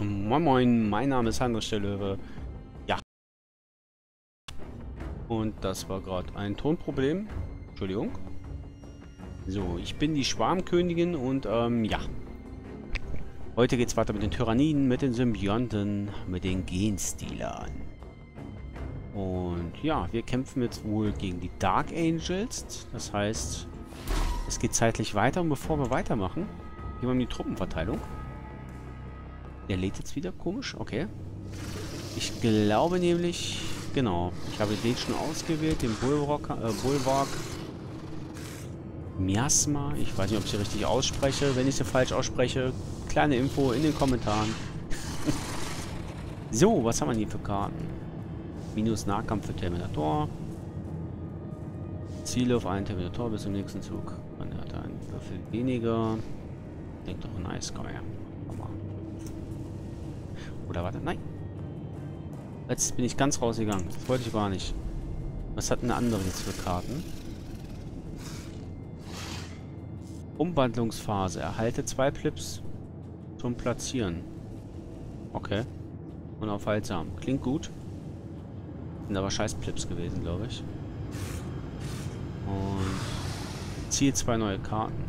Moin Moin, mein Name ist Heinrich der Löwe. Ja. Und das war gerade ein Tonproblem. Entschuldigung. So, ich bin die Schwarmkönigin und ja. Heute geht's weiter mit den Tyraniden, mit den Symbionten, mit den Genstealern. Und ja, wir kämpfen jetzt wohl gegen die Dark Angels. Das heißt, es geht zeitlich weiter. Und bevor wir weitermachen, gehen wir um die Truppenverteilung. Der lädt jetzt wieder komisch. Okay. Ich glaube nämlich, genau, ich habe den schon ausgewählt, den Bulwark. Miasma. Ich weiß nicht, ob ich sie richtig ausspreche. Wenn ich sie falsch ausspreche, kleine Info in den Kommentaren. So, was haben wir hier für Karten? Minus Nahkampf für Terminator. Ziele auf einen Terminator bis zum nächsten Zug. Man hat einen Würfel weniger. Denk doch, nice, komm her. Komm mal. Oder warte, nein. Jetzt bin ich ganz rausgegangen. Das wollte ich gar nicht. Was hat eine andere jetzt für Karten? Umwandlungsphase. Erhalte 2 Clips zum Platzieren. Okay. Unaufhaltsam. Klingt gut. Sind aber scheiß Clips gewesen, glaube ich. Und ziehe 2 neue Karten.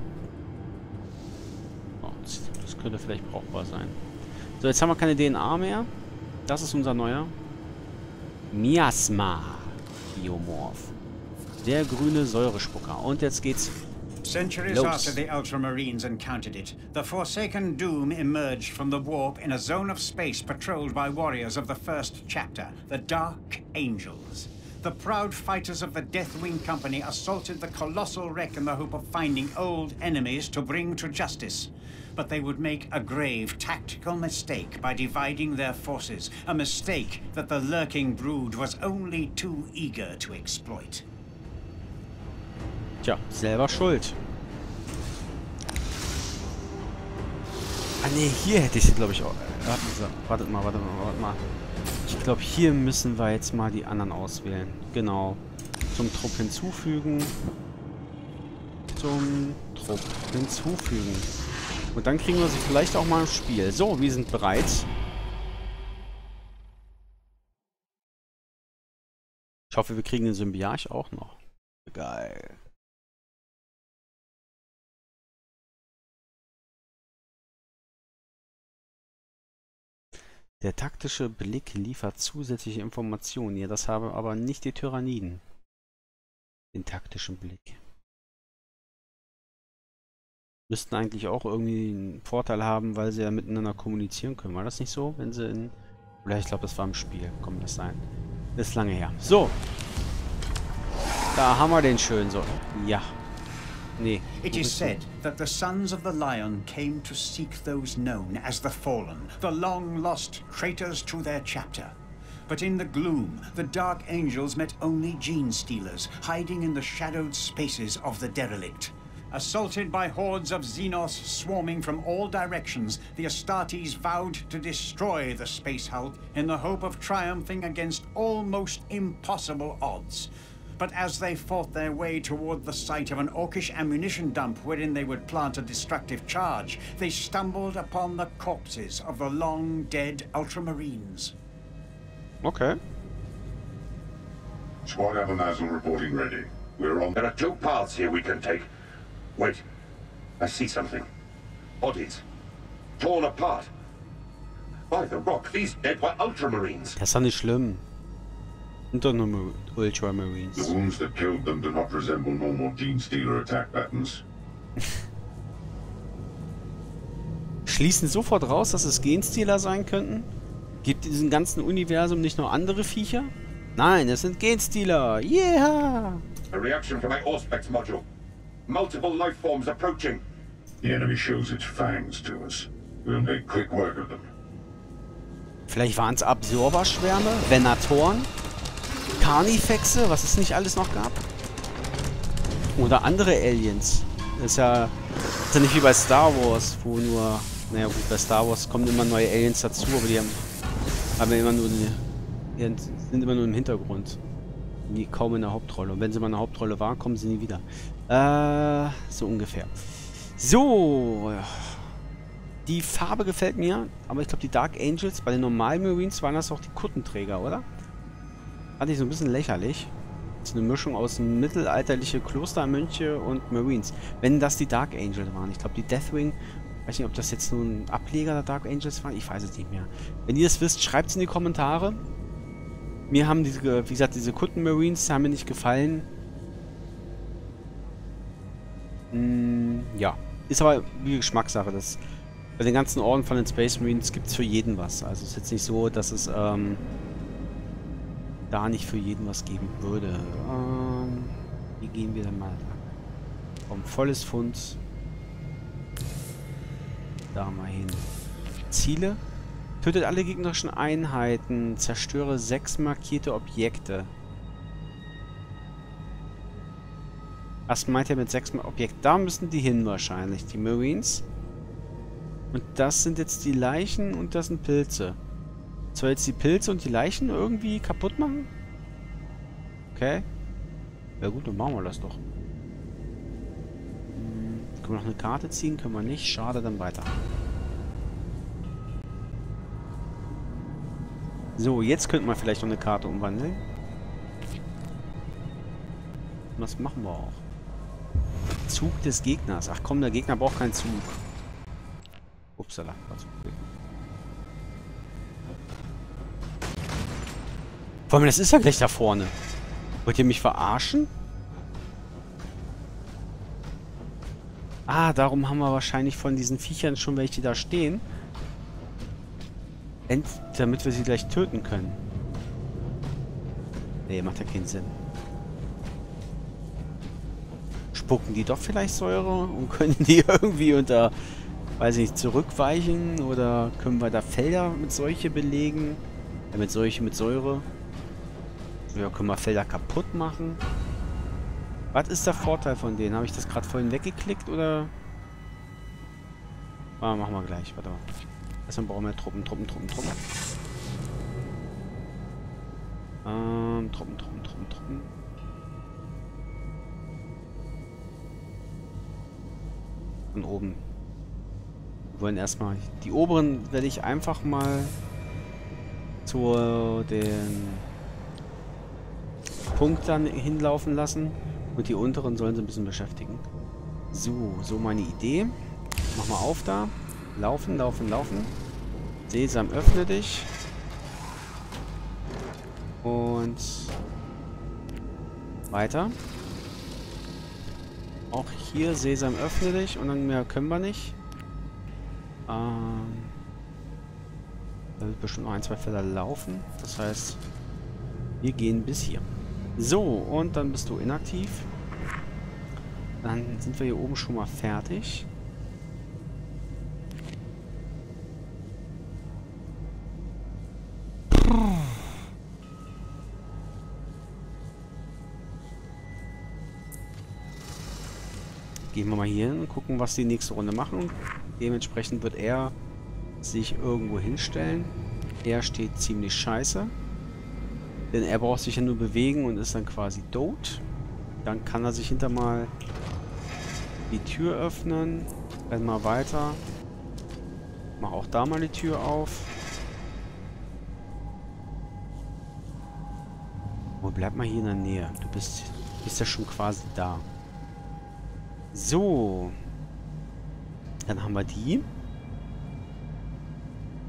Oh, das könnte vielleicht brauchbar sein. So, jetzt haben wir keine DNA mehr. Das ist unser neuer. Miasma. Biomorph. Der grüne Säurespucker. Und jetzt geht's. Centuries after the Ultramarines encountered it, the Forsaken Doom emerged from the warp in a zone of space patrolled by warriors of the first chapter, the Dark Angels. The proud fighters of the Deathwing Company assaulted the colossal wreck in the hope of finding old enemies to bring to justice. But they would make a grave tactical mistake by dividing their forces, a mistake that the lurking brood was only too eager to exploit. Tja, selber schuld. Ah ne, hier hätte ich sie, glaube ich, auch. Wartet mal. Ich glaube, hier müssen wir jetzt mal die anderen auswählen. Genau. Zum Trupp hinzufügen. Zum Trupp hinzufügen. Und dann kriegen wir sie vielleicht auch mal im Spiel. So, wir sind bereit. Ich hoffe, wir kriegen den Symbiarch auch noch. Geil. Der taktische Blick liefert zusätzliche Informationen. Ja, das haben aber nicht die Tyraniden. Den taktischen Blick. Müssten eigentlich auch irgendwie einen Vorteil haben, weil sie ja miteinander kommunizieren können. War das nicht so, wenn sie in... Oder ich glaube, das war im Spiel. Kommt das sein? Das ist lange her. So. Da haben wir den schön so. Ja. Nee. It is said that the sons of the lion came to seek those known as the fallen, the long lost traitors to their chapter. But in the gloom, the Dark Angels met only Genestealers hiding in the shadowed spaces of the derelict. Assaulted by hordes of Xenos swarming from all directions, the Astartes vowed to destroy the Space Hulk in the hope of triumphing against almost impossible odds. But as they fought their way toward the site of an orcish ammunition dump wherein they would plant a destructive charge, they stumbled upon the corpses of the long-dead Ultramarines. Okay. Squad Avonazel reporting ready. We're on... There are 2 paths here we can take. Wait. I see something. Bodies. Torn apart. By the rock, these dead were Ultramarines. Das ist nicht schlimm. Ultramarines. The wounds that killed them do not resemble normal Genestealer attack patterns. Schließen sofort raus, dass es Genstealer sein könnten? Gibt in diesem ganzen Universum nicht nur andere Viecher? Nein, es sind Genstealer. Yeah! A reaction from my auspex module. Multiple life forms approaching. The enemy shows its fangs to us. We'll make quick work of them. Vielleicht waren es Absorberschwärme, Venatoren, Carnifexe, was es nicht alles noch gab. Oder andere Aliens. Das ist ja, nicht wie bei Star Wars, wo nur... Naja gut, bei Star Wars kommen immer neue Aliens dazu, aber die haben, immer nur die sind immer nur im Hintergrund. Die kaum in der Hauptrolle. Und wenn sie mal in der Hauptrolle waren, kommen sie nie wieder. So ungefähr. So. Die Farbe gefällt mir, aber ich glaube die Dark Angels, bei den normalen Marines waren das auch die Kuttenträger, oder? Fand ich so ein bisschen lächerlich. Das ist eine Mischung aus mittelalterliche Klostermönche und Marines. Wenn das die Dark Angels waren. Ich glaube die Deathwing, weiß nicht, ob das jetzt nur ein Ableger der Dark Angels war, ich weiß es nicht mehr. Wenn ihr das wisst, schreibt es in die Kommentare. Mir haben diese, wie gesagt, diese Kutten-Marines haben mir nicht gefallen. Ja, ist aber wie Geschmackssache. Das, bei den ganzen Orden von den Space Marines gibt es für jeden was. Also es ist jetzt nicht so, dass es da nicht für jeden was geben würde. Wie gehen wir denn mal? Komm, volles Fund. Da mal hin. Ziele. Tötet alle gegnerischen Einheiten. Zerstöre 6 markierte Objekte. Was meint er mit 6 Objekten? Da müssen die hin wahrscheinlich, die Marines. Und das sind jetzt die Leichen und das sind Pilze. Soll jetzt die Pilze und die Leichen irgendwie kaputt machen? Okay. Ja gut, dann machen wir das doch. Können wir noch eine Karte ziehen? Können wir nicht. Schade, dann weiter. So, jetzt könnten wir vielleicht noch eine Karte umwandeln. Und das machen wir auch. Zug des Gegners. Ach komm, der Gegner braucht keinen Zug. Upsala. Vor allem, das ist ja gleich da vorne. Wollt ihr mich verarschen? Ah, darum haben wir wahrscheinlich von diesen Viechern schon welche, die da stehen. Damit wir sie gleich töten können. Nee, macht ja keinen Sinn. Spucken die doch vielleicht Säure und können die irgendwie unter, weiß ich nicht, zurückweichen? Oder können wir da Felder mit Seuche belegen? Ja, mit Seuche, mit Säure. Ja, können wir Felder kaputt machen? Was ist der Vorteil von denen? Habe ich das gerade vorhin weggeklickt oder? Ah, machen wir gleich, warte mal. Erstmal brauchen wir Truppen. Truppen. Von oben. Wir wollen erstmal. Die oberen werde ich einfach mal zu den Punkt dann hinlaufen lassen. Und die unteren sollen sie ein bisschen beschäftigen. So meine Idee. Mach mal auf da. Laufen. Sesam, öffne dich. Und weiter. Auch hier, Sesam, öffne dich. Und dann mehr können wir nicht. Da wird bestimmt noch ein, zwei Felder laufen. Das heißt, wir gehen bis hier. So, und dann bist du inaktiv. Dann sind wir hier oben schon mal fertig. Gehen wir mal hier hin und gucken, was die nächste Runde machen. Dementsprechend wird er sich irgendwo hinstellen. Er steht ziemlich scheiße. Denn er braucht sich ja nur bewegen und ist dann quasi tot. Dann kann er sich hinter mal die Tür öffnen. Renn mal weiter. Mach auch da mal die Tür auf. Oh, bleib mal hier in der Nähe. Du bist ja schon quasi da. So. Dann haben wir die.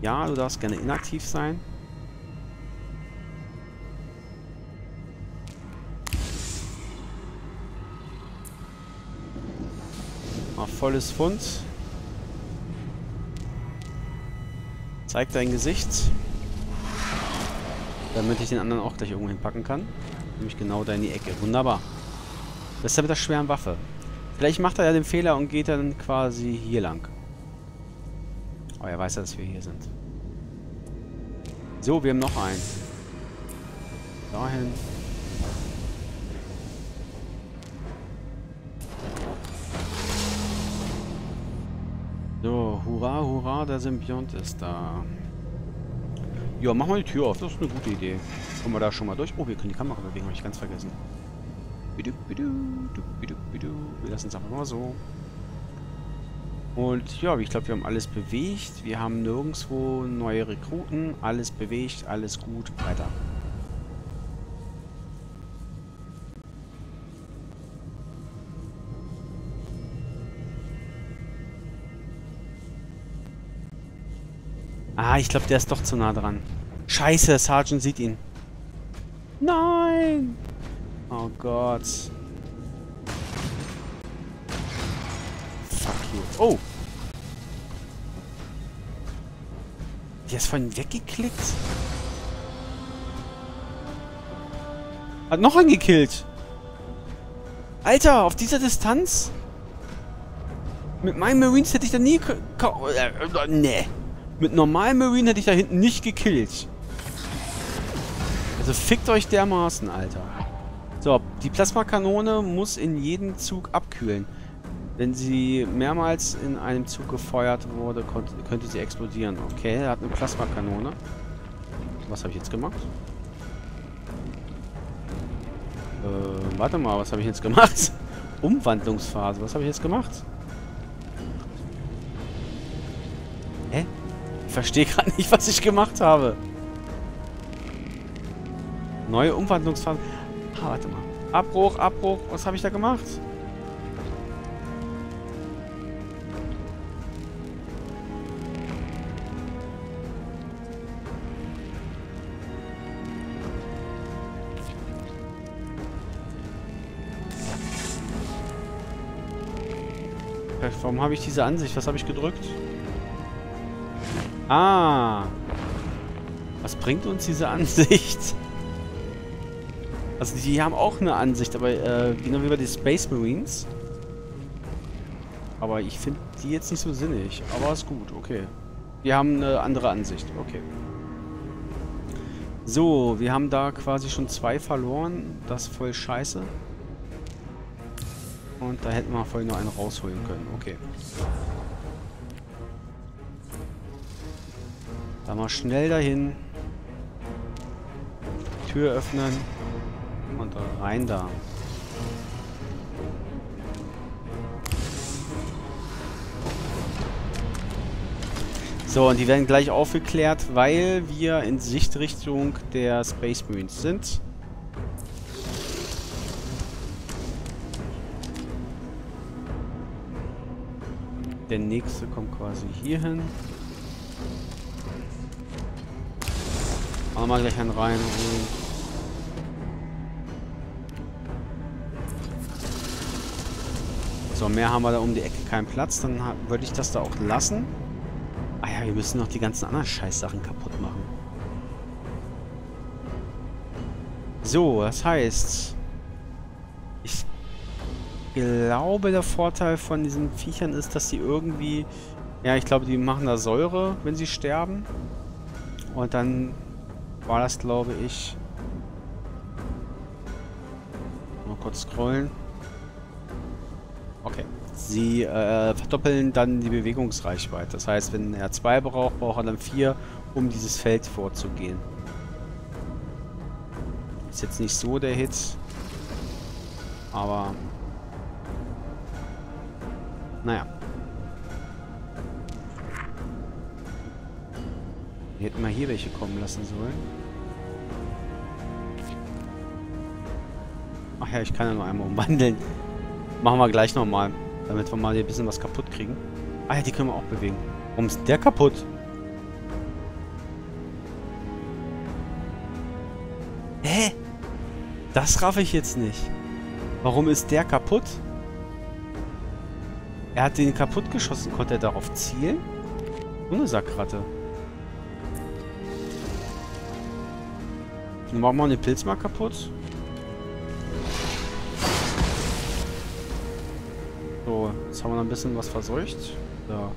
Ja, du darfst gerne inaktiv sein. Volles Fund. Zeig dein Gesicht. Damit ich den anderen auch gleich irgendwo hinpacken kann. Nämlich genau da in die Ecke. Wunderbar. Das ist ja mit der schweren Waffe. Vielleicht macht er ja den Fehler und geht dann quasi hier lang. Aber er weiß ja, dass wir hier sind. So, wir haben noch einen. Dahin. So, hurra, hurra, der Symbiont ist da. Ja, mach mal die Tür auf, das ist eine gute Idee. Kommen wir da schon mal durch? Oh, wir können die Kamera bewegen, habe ich ganz vergessen. Wir lassen es einfach mal so. Und ja, ich glaube, wir haben alles bewegt. Wir haben nirgendwo neue Rekruten. Alles bewegt, alles gut. Weiter. Ah, ich glaube, der ist doch zu nah dran. Scheiße, der Sergeant sieht ihn. Nein! Oh Gott. Fuck you. Oh! Der ist vorhin weggeklickt. Hat noch einen gekillt. Alter, auf dieser Distanz? Mit meinen Marines hätte ich da nie... Nee. Mit normalen Marine hätte ich da hinten nicht gekillt. Also fickt euch dermaßen, Alter. So, die Plasmakanone muss in jedem Zug abkühlen. Wenn sie mehrmals in einem Zug gefeuert wurde, könnte sie explodieren. Okay, er hat eine Plasmakanone. Was habe ich jetzt gemacht? Warte mal, was habe ich jetzt gemacht? Umwandlungsphase, was habe ich jetzt gemacht? Ich verstehe gerade nicht, was ich gemacht habe. Neue Umwandlungsphase. Ah, warte mal. Abbruch, Abbruch. Was habe ich da gemacht? Warum habe ich diese Ansicht? Was habe ich gedrückt? Ah! Was bringt uns diese Ansicht? Also die haben auch eine Ansicht, aber genau wie bei den Space Marines. Aber ich finde die jetzt nicht so sinnig. Aber ist gut, okay. Wir haben eine andere Ansicht, okay. So, wir haben da quasi schon 2 verloren. Das ist voll scheiße. Und da hätten wir voll nur einen rausholen können, okay. Da mal schnell dahin. Tür öffnen. Und rein da. So, und die werden gleich aufgeklärt, weil wir in Sichtrichtung der Space Marines sind. Der nächste kommt quasi hier hin. Auch mal gleich einen rein. So, mehr haben wir da um die Ecke keinen Platz. Dann würde ich das da auch lassen. Ah ja, wir müssen noch die ganzen anderen Scheißsachen kaputt machen. So, das heißt... Ich glaube, der Vorteil von diesen Viechern ist, dass sie irgendwie... Ja, ich glaube, die machen da Säure, wenn sie sterben. Und dann... war das, glaube ich. Mal kurz scrollen. Okay. Sie verdoppeln dann die Bewegungsreichweite. Das heißt, wenn er 2 braucht, braucht er dann 4, um dieses Feld vorzugehen. Ist jetzt nicht so der Hit. Aber... Naja. Hätten wir hier welche kommen lassen sollen. Ach ja, ich kann ja noch einmal umwandeln. Machen wir gleich nochmal. Damit wir mal hier ein bisschen was kaputt kriegen. Ah ja, die können wir auch bewegen. Warum ist der kaputt? Hä? Das raff ich jetzt nicht. Warum ist der kaputt? Er hat den kaputt geschossen. Konnte er darauf zielen? Ohne Sackratte. Dann machen wir den Pilz mal kaputt. So, jetzt haben wir noch ein bisschen was verseucht. So.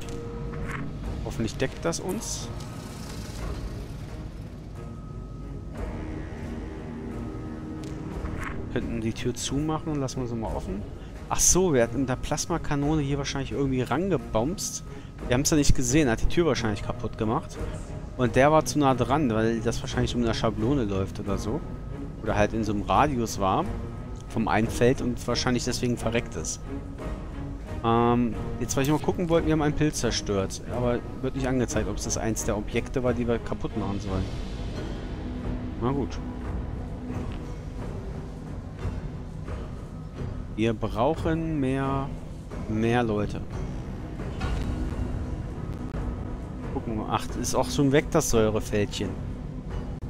Hoffentlich deckt das uns. Wir könnten die Tür zumachen und lassen wir sie mal offen. Ach so, wir hatten mit der Plasmakanone hier wahrscheinlich irgendwie rangebounced. Wir haben es ja nicht gesehen, hat die Tür wahrscheinlich kaputt gemacht. Und der war zu nah dran, weil das wahrscheinlich um eine Schablone läuft oder so. Oder halt in so einem Radius war. Vom einen Feld und wahrscheinlich deswegen verreckt ist. Jetzt, weil ich mal gucken wollte, wir haben einen Pilz zerstört. Aber wird nicht angezeigt, ob es das eins der Objekte war, die wir kaputt machen sollen. Na gut. Wir brauchen mehr Leute. Gucken wir. Ach, ist auch schon weg, das Säurefältchen.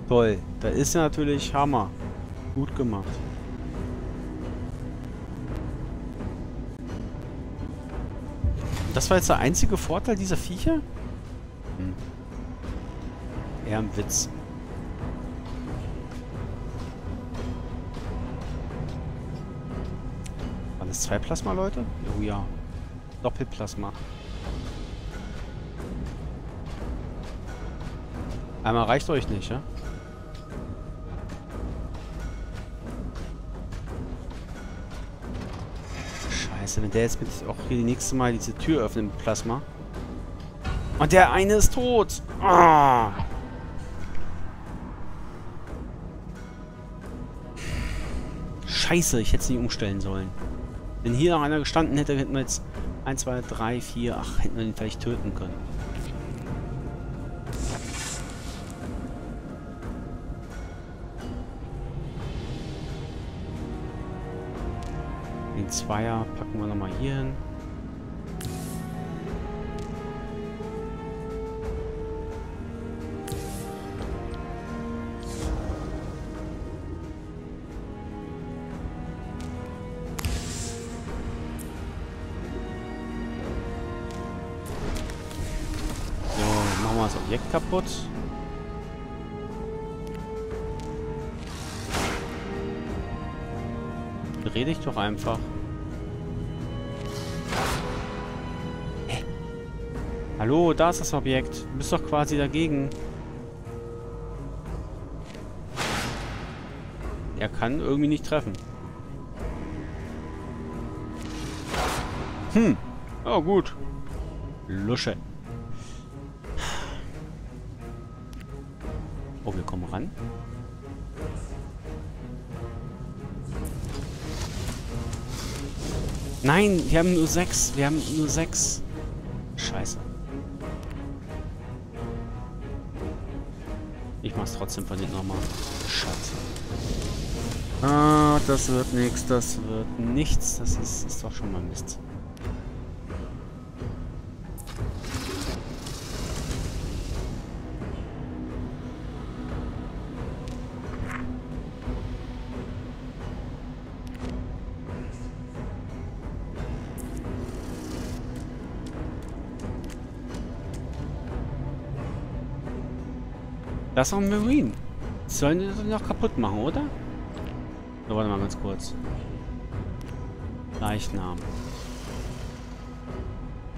Toll. Da ist ja natürlich Hammer. Gut gemacht. Das war jetzt der einzige Vorteil dieser Viecher? Hm. Eher ein Witz. Waren das zwei Plasma-Leute? Oh ja. Doppelplasma. Einmal reicht euch nicht, ja? Wenn der jetzt mit auch hier die nächste Mal diese Tür öffnet mit Plasma. Und der eine ist tot. Ah. Scheiße, ich hätte es nicht umstellen sollen. Wenn hier noch einer gestanden hätte, hätten wir jetzt 1, 2, 3, 4, ach, hätten wir ihn vielleicht töten können. Zweier packen wir nochmal hier hin. So, machen wir das Objekt kaputt. Dreh dich doch einfach. Hallo, da ist das Objekt. Du bist doch quasi dagegen. Er kann irgendwie nicht treffen. Hm. Oh, gut. Lusche. Oh, wir kommen ran. Nein, wir haben nur 6. Wir haben nur 6. Scheiße. Ich mach's trotzdem von denen nochmal. Schatz. Ah, das wird nichts, das wird nichts. Das ist doch schon mal Mist. Das ist auch ein Marine. Sollen die das noch kaputt machen, oder? So, warte mal ganz kurz. Leichnam.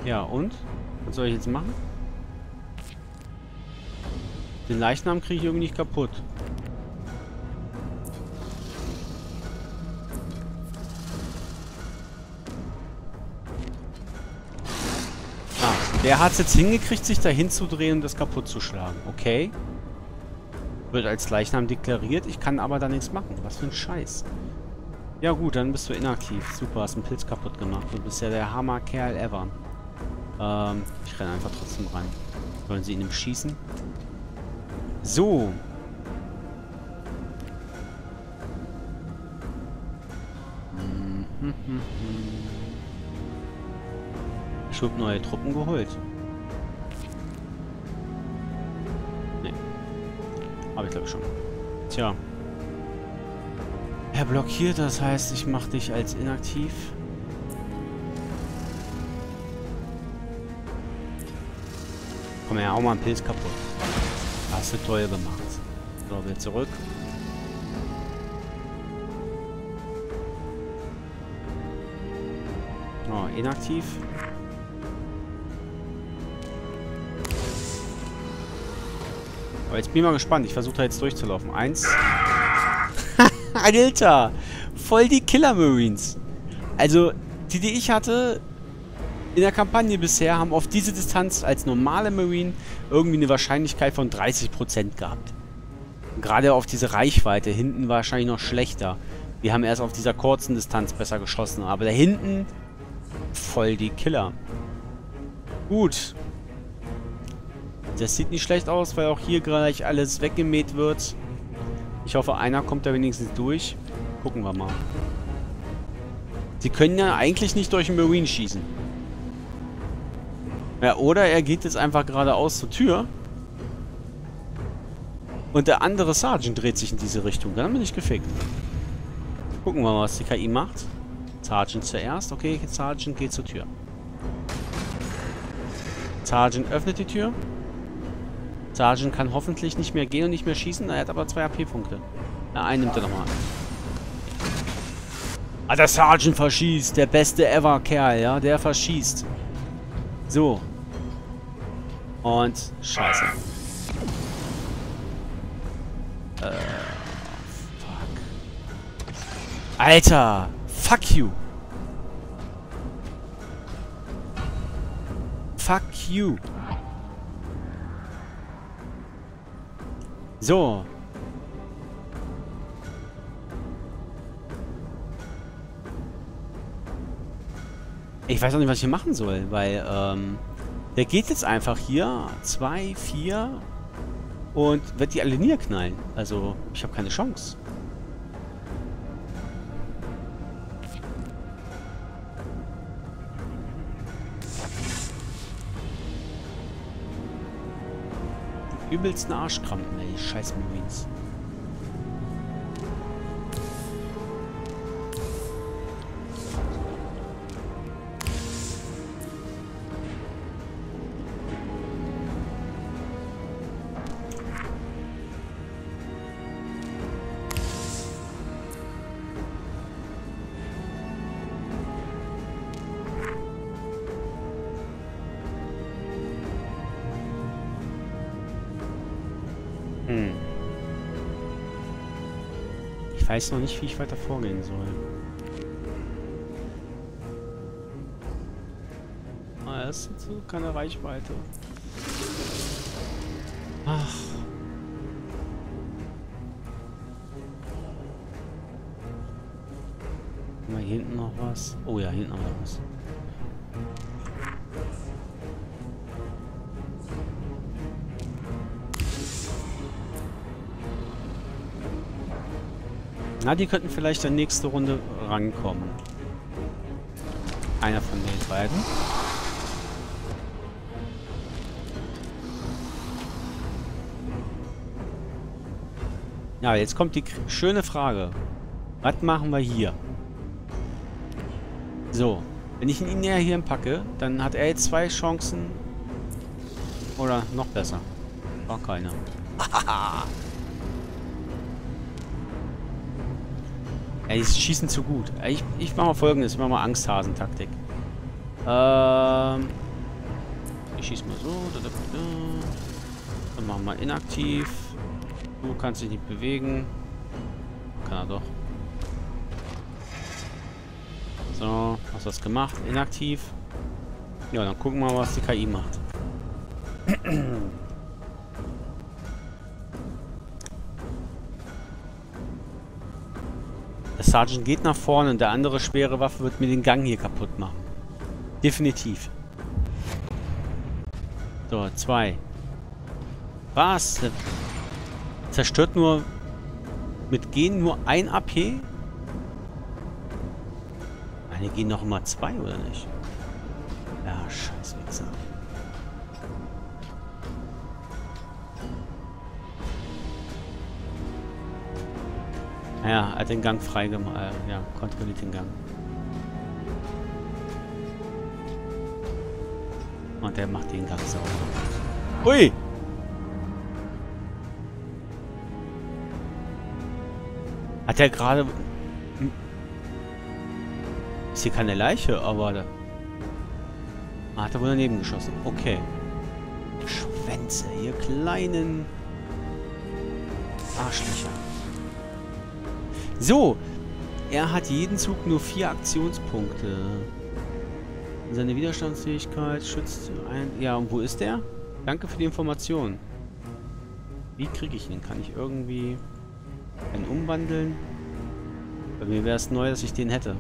Ja, und? Was soll ich jetzt machen? Den Leichnam kriege ich irgendwie nicht kaputt. Ah, der hat es jetzt hingekriegt, sich dahin zu drehen und das kaputt zu schlagen. Okay. Wird als Leichnam deklariert, ich kann aber da nichts machen. Was für ein Scheiß. Ja gut, dann bist du inaktiv. Super, hast einen Pilz kaputt gemacht. Du bist ja der Hammerkerl ever. Ich renne einfach trotzdem rein. Wollen sie ihn im Schießen? So. Ich habe neue Truppen geholt. Aber ich glaube schon. Tja. Er blockiert, das heißt, ich mache dich als inaktiv. Komm her, hau mal einen Pilz kaputt. Hast du toll gemacht. So, wir zurück. Oh, inaktiv. Aber jetzt bin ich mal gespannt. Ich versuche da jetzt durchzulaufen. 1. Alter! Voll die Killer-Marines. Also, die ich hatte in der Kampagne bisher, haben auf diese Distanz als normale Marine irgendwie eine Wahrscheinlichkeit von 30% gehabt. Gerade auf diese Reichweite. Hinten wahrscheinlich noch schlechter. Wir haben erst auf dieser kurzen Distanz besser geschossen. Aber da hinten voll die Killer. Gut. Das sieht nicht schlecht aus, weil auch hier gleich alles weggemäht wird. Ich hoffe, einer kommt da wenigstens durch. Gucken wir mal. Sie können ja eigentlich nicht durch den Marine schießen. Ja, oder er geht jetzt einfach geradeaus zur Tür. Und der andere Sergeant dreht sich in diese Richtung. Dann bin ich gefickt. Gucken wir mal, was die KI macht. Sergeant zuerst. Okay, Sergeant geht zur Tür. Sergeant öffnet die Tür. Sergeant kann hoffentlich nicht mehr gehen und nicht mehr schießen. Er hat aber 2 AP-Punkte. Na, einen nimmt er nochmal. Ah, der Sergeant verschießt. Der beste Ever-Kerl, ja? Der verschießt. So. Und scheiße. Fuck. Alter! Fuck you! Fuck you! So. Ich weiß auch nicht, was ich hier machen soll, weil, der geht jetzt einfach hier 2, 4 und wird die alle niederknallen. Also, ich habe keine Chance. Übelsten Arschkrampen, ey, scheiß Marines. Ich weiß noch nicht, wie ich weiter vorgehen soll. Ah, das ist so keine Reichweite. Ach. Guck mal, hier hinten noch was. Oh ja, hinten noch was. Na, die könnten vielleicht in der nächsten Runde rankommen. Einer von den beiden. Ja, jetzt kommt die schöne Frage. Was machen wir hier? So. Wenn ich ihn näher hier packe, dann hat er jetzt 2 Chancen. Oder noch besser. War keine. Hahaha. Ja, die schießen zu gut. Ich mache mal Folgendes. Ich mache mal Angsthasen-Taktik. Ich schieße mal so. Dann machen wir mal inaktiv. Du kannst dich nicht bewegen. Kann er doch. So, hast du das gemacht? Inaktiv. Ja, dann gucken wir mal, was die KI macht. Sergeant geht nach vorne und der andere schwere Waffe wird mir den Gang hier kaputt machen. Definitiv. So, 2. Was? Zerstört nur mit Gen nur 1 AP? Meine gehen noch immer 2, oder nicht? Ja, scheiß Wichser. Ja, hat den Gang freigemacht. Ja, kontrolliert den Gang. Und der macht den Gang sauber. Ui! Hat er gerade... Ist hier keine Leiche, aber... Da hat er wohl daneben geschossen. Okay. Schwänze, ihr kleinen... Arschlöcher. So, er hat jeden Zug nur 4 Aktionspunkte. Seine Widerstandsfähigkeit schützt ein... Ja, und wo ist der? Danke für die Information. Wie kriege ich ihn? Kann ich irgendwie einen umwandeln? Bei mir wäre es neu, dass ich den hätte.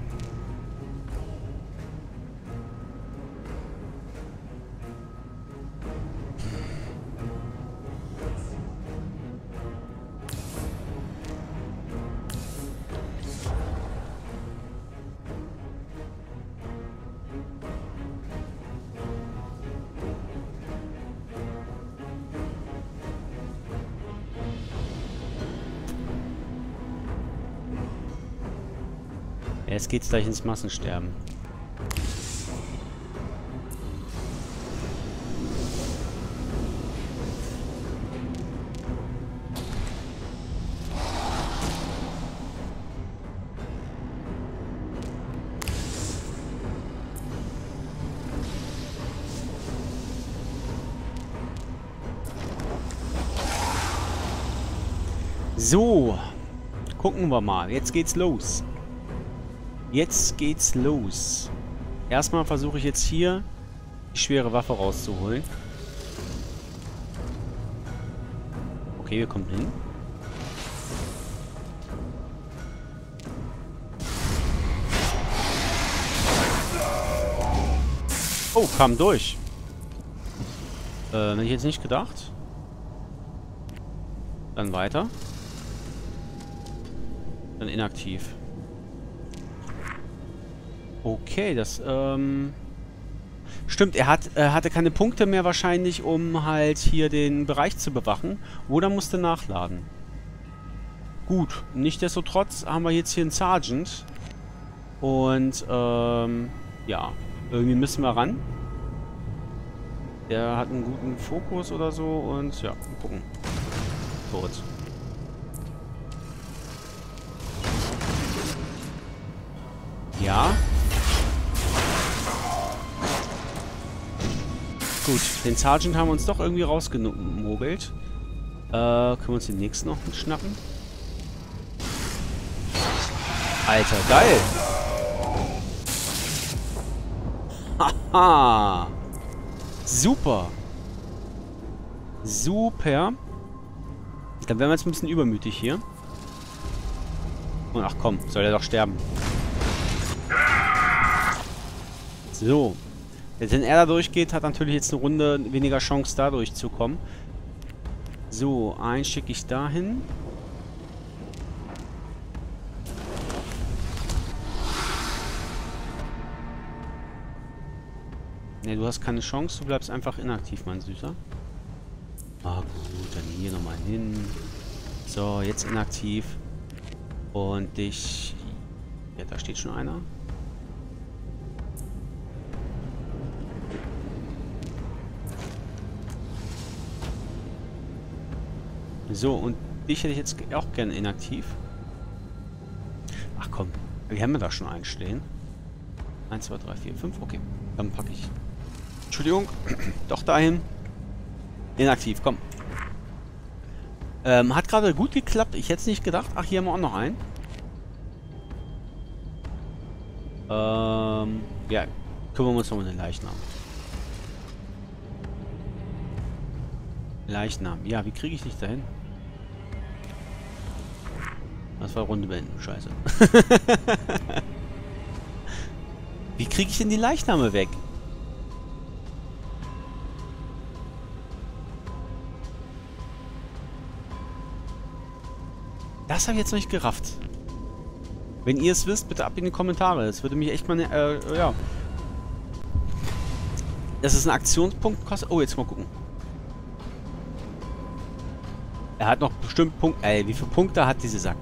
Jetzt geht's gleich ins Massensterben. So, gucken wir mal. Jetzt geht's los. Jetzt geht's los. Erstmal versuche ich jetzt hier die schwere Waffe rauszuholen. Okay, wir kommen hin. Oh, kam durch. Hätte ich jetzt nicht gedacht. Dann weiter. Dann inaktiv. Okay, das, stimmt, er hatte keine Punkte mehr wahrscheinlich, um halt hier den Bereich zu bewachen. Oder musste nachladen. Gut, nichtsdestotrotz haben wir jetzt hier einen Sergeant. Und, ja, irgendwie müssen wir ran. Der hat einen guten Fokus oder so und, ja, mal gucken. Tot. Ja. Gut, den Sergeant haben wir uns doch irgendwie rausgemogelt. Können wir uns den nächsten noch schnappen? Alter, geil! Haha! Super! Super! Dann werden wir jetzt ein bisschen übermütig hier. Und ach komm, soll er doch sterben. So. Wenn er da durchgeht, hat natürlich jetzt eine Runde weniger Chance, da durchzukommen. So, einen schicke ich dahin. Ne, du hast keine Chance, du bleibst einfach inaktiv, mein Süßer. Ah, gut, dann hier nochmal hin. So, jetzt inaktiv. Und dich... Ja, da steht schon einer. So, und dich hätte ich jetzt auch gerne inaktiv. Ach komm, wir haben ja da schon einen stehen. 1, 2, 3, 4, 5, okay. Dann packe ich. Entschuldigung, doch dahin. Inaktiv, komm. Hat gerade gut geklappt, ich hätte es nicht gedacht. Ach, hier haben wir auch noch einen. Ja, kümmern wir uns noch um den Leichnam. Leichnam, ja, wie kriege ich dich dahin? Das war Runde beenden, scheiße. Wie kriege ich denn die Leichname weg? Das habe ich jetzt noch nicht gerafft. Wenn ihr es wisst, bitte ab in die Kommentare. Das würde mich echt mal... ja. Das ist ein Aktionspunkt kostet... Oh, jetzt mal gucken. Er hat noch bestimmt Punkte... Ey, wie viele Punkte hat diese Sack?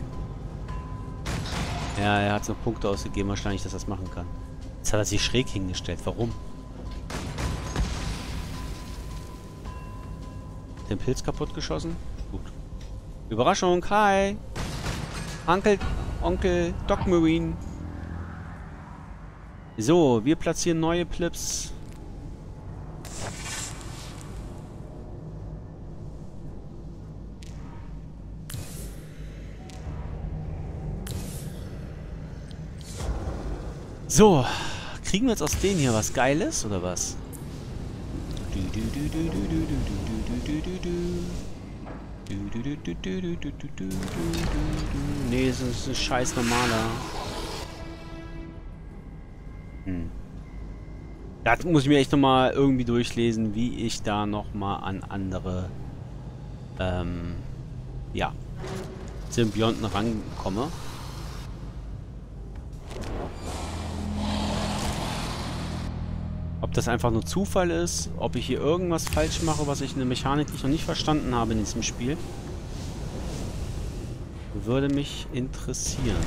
Ja, er hat noch Punkte ausgegeben. Wahrscheinlich, dass er das machen kann. Jetzt hat er sich schräg hingestellt. Warum? Den Pilz kaputt geschossen? Gut. Überraschung, hi! Onkel Doc Marine. So, wir platzieren neue Clips. So, kriegen wir jetzt aus denen hier was Geiles, oder was? Nee, das ist ein scheiß normaler. Hm. Da muss ich mir echt nochmal irgendwie durchlesen, wie ich da nochmal an andere ja, Symbionten rankomme. Ob das einfach nur Zufall ist, ob ich hier irgendwas falsch mache, was ich in der Mechanik, die ich noch nicht verstanden habe in diesem Spiel, würde mich interessieren.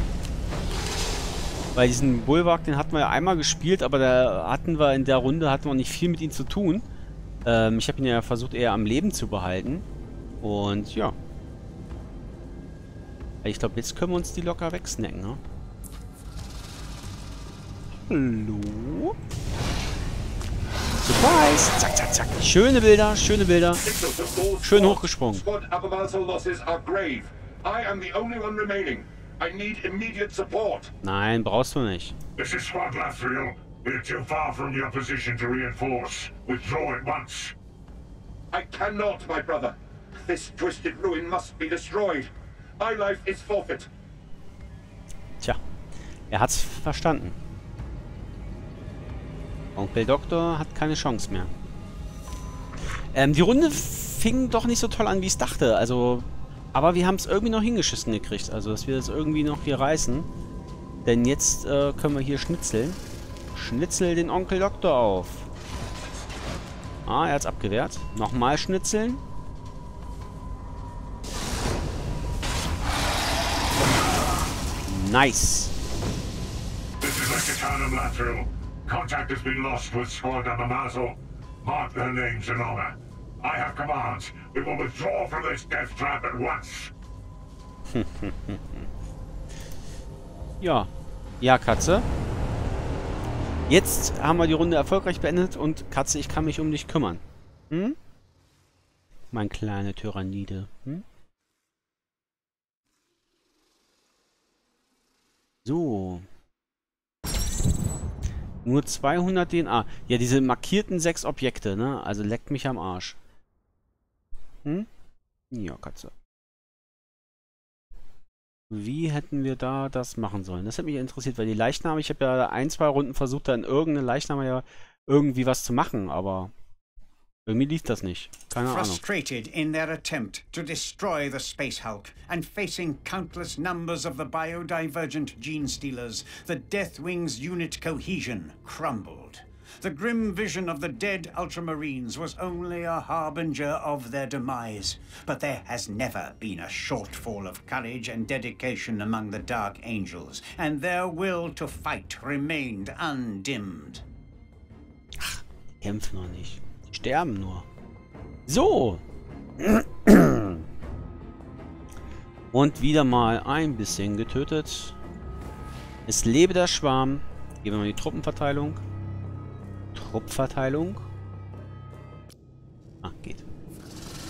Weil diesen Bulwark, den hatten wir ja einmal gespielt, aber da hatten wir in der Runde nicht viel mit ihm zu tun. Ich habe ihn ja versucht, eher am Leben zu behalten. Und ja. Ich glaube, jetzt können wir uns die locker wegsnacken, ne? Hallo? Surprise! Zack, zack, zack. Schöne Bilder, schöne Bilder. Schön hochgesprungen. Squad Avonazel losses are grave. I am the only one remaining. I need immediate support. Nein, brauchst du nicht. This is Squad Avonazel. We're too far from your position to reinforce. Withdraw at once. I cannot, my brother. This twisted ruin must be destroyed. My life is forfeit. Tja, er hat's verstanden. Onkel Doktor hat keine Chance mehr. Die Runde fing doch nicht so toll an, wie ich es dachte. Also, aber wir haben es irgendwie noch hingeschissen gekriegt. Also, dass wir das irgendwie noch hier reißen. Denn jetzt können wir hier schnitzeln. Schnitzel den Onkel Doktor auf. Ah, er hat's abgewehrt. Nochmal schnitzeln. Nice. This is like a cannon lateral. Contact has been lost with Squad Avonazel. Mark their names in honor. I have commands. We will withdraw from this death trap at once. Ja. Ja, Katze. Jetzt haben wir die Runde erfolgreich beendet und Katze, ich kann mich um dich kümmern. Hm? Mein kleiner Tyranide. Hm? So. Nur 200 DNA. Ja, diese markierten 6 Objekte, ne? Also leckt mich am Arsch. Hm? Ja, Katze. Wie hätten wir da das machen sollen? Das hat mich interessiert, weil die Leichname, ich habe ja 1, 2 Runden versucht, da in irgendeine Leichname ja irgendwie was zu machen, aber irgendwie lief das nicht. Keine Ahnung. Frustrated in their attempt to destroy the Space Hulk and facing countless numbers of the biodivergent Genstealers, the Deathwing's unit cohesion crumbled. The grim vision of the dead Ultramarines was only a harbinger of their demise. But there has never been a shortfall of courage and dedication among the Dark Angels, and their will to fight remained undimmed. Ach, die kämpfen noch nicht. Sterben nur. So. Und wieder mal ein bisschen getötet. Es lebe der Schwarm. Gehen wir mal die Truppenverteilung. Truppverteilung. Ah, geht.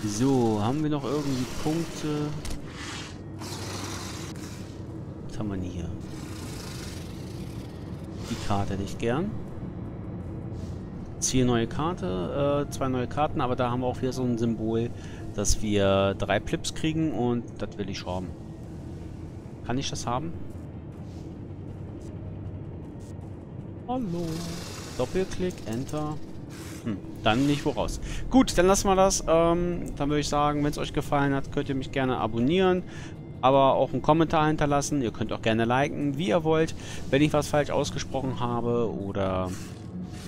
So, haben wir noch irgendwie Punkte? Was haben wir denn hier? Die Karte hätte ich gern. Hier neue Karte, 2 neue Karten, aber da haben wir auch wieder so ein Symbol, dass wir 3 Clips kriegen und das will ich haben. Kann ich das haben? Hallo. Doppelklick, Enter. Hm, dann nicht woraus. Gut, dann lassen wir das. Dann würde ich sagen, wenn es euch gefallen hat, könnt ihr mich gerne abonnieren. Aber auch einen Kommentar hinterlassen. Ihr könnt auch gerne liken, wie ihr wollt. Wenn ich was falsch ausgesprochen habe oder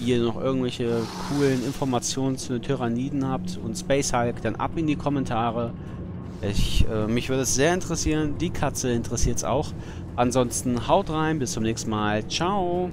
ihr noch irgendwelche coolen Informationen zu den Tyraniden habt und Space Hulk, dann ab in die Kommentare. Mich würde es sehr interessieren. Die Katze interessiert es auch. Ansonsten haut rein. Bis zum nächsten Mal. Ciao.